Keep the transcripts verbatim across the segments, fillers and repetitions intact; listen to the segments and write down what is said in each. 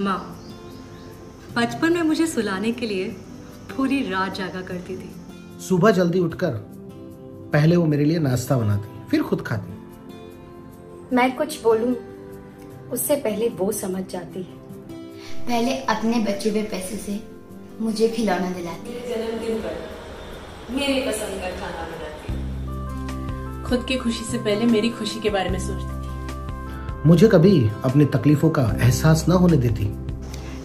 माँ बचपन में मुझे सुलाने के लिए पूरी रात जागा करती थी। सुबह जल्दी उठकर पहले वो मेरे लिए नाश्ता बनाती, फिर खुद खाती। मैं कुछ बोलूं उससे पहले वो समझ जाती है। पहले अपने बचे हुए पैसे से मुझे खिलौना दिलाती, जन्मदिन पर मेरे पसंद का खाना बनाती, खुद की खुशी से पहले मेरी खुशी के बारे में सोचती थी। मुझे कभी अपनी तकलीफों का एहसास ना होने देती।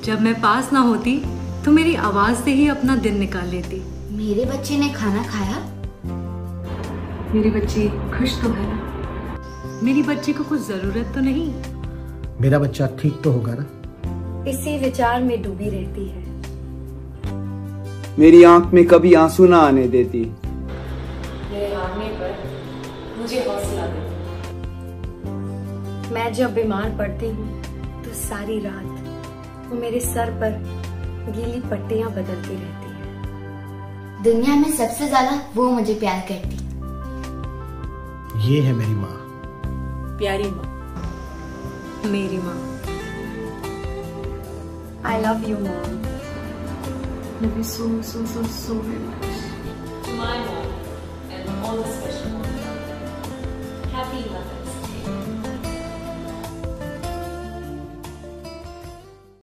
जब मैं पास ना होती तो मेरी आवाज से ही अपना दिन निकाल लेती। मेरे बच्चे ने खाना खाया, मेरी बच्ची खुश तो है ना, मेरी बच्ची को कुछ जरूरत तो नहीं, मेरा बच्चा ठीक तो होगा ना। इसी विचार में डूबी रहती है। मेरी आंख में कभी आंसू ना आने देती, मेरे हारने पर मुझे हौसला देती। मैं जब बीमार पड़ती हूँ तो सारी रात वो मेरे सर पर गीली पट्टियाँ बदलती रहती है। दुनिया में सबसे ज्यादा वो मुझे प्यार करती। ये है मेरी माँ, प्यारी माँ, मेरी माँ। I love you, mom. Love you so, so, so, so very much. To my mom and all the special moms out there, happy Mother's Day.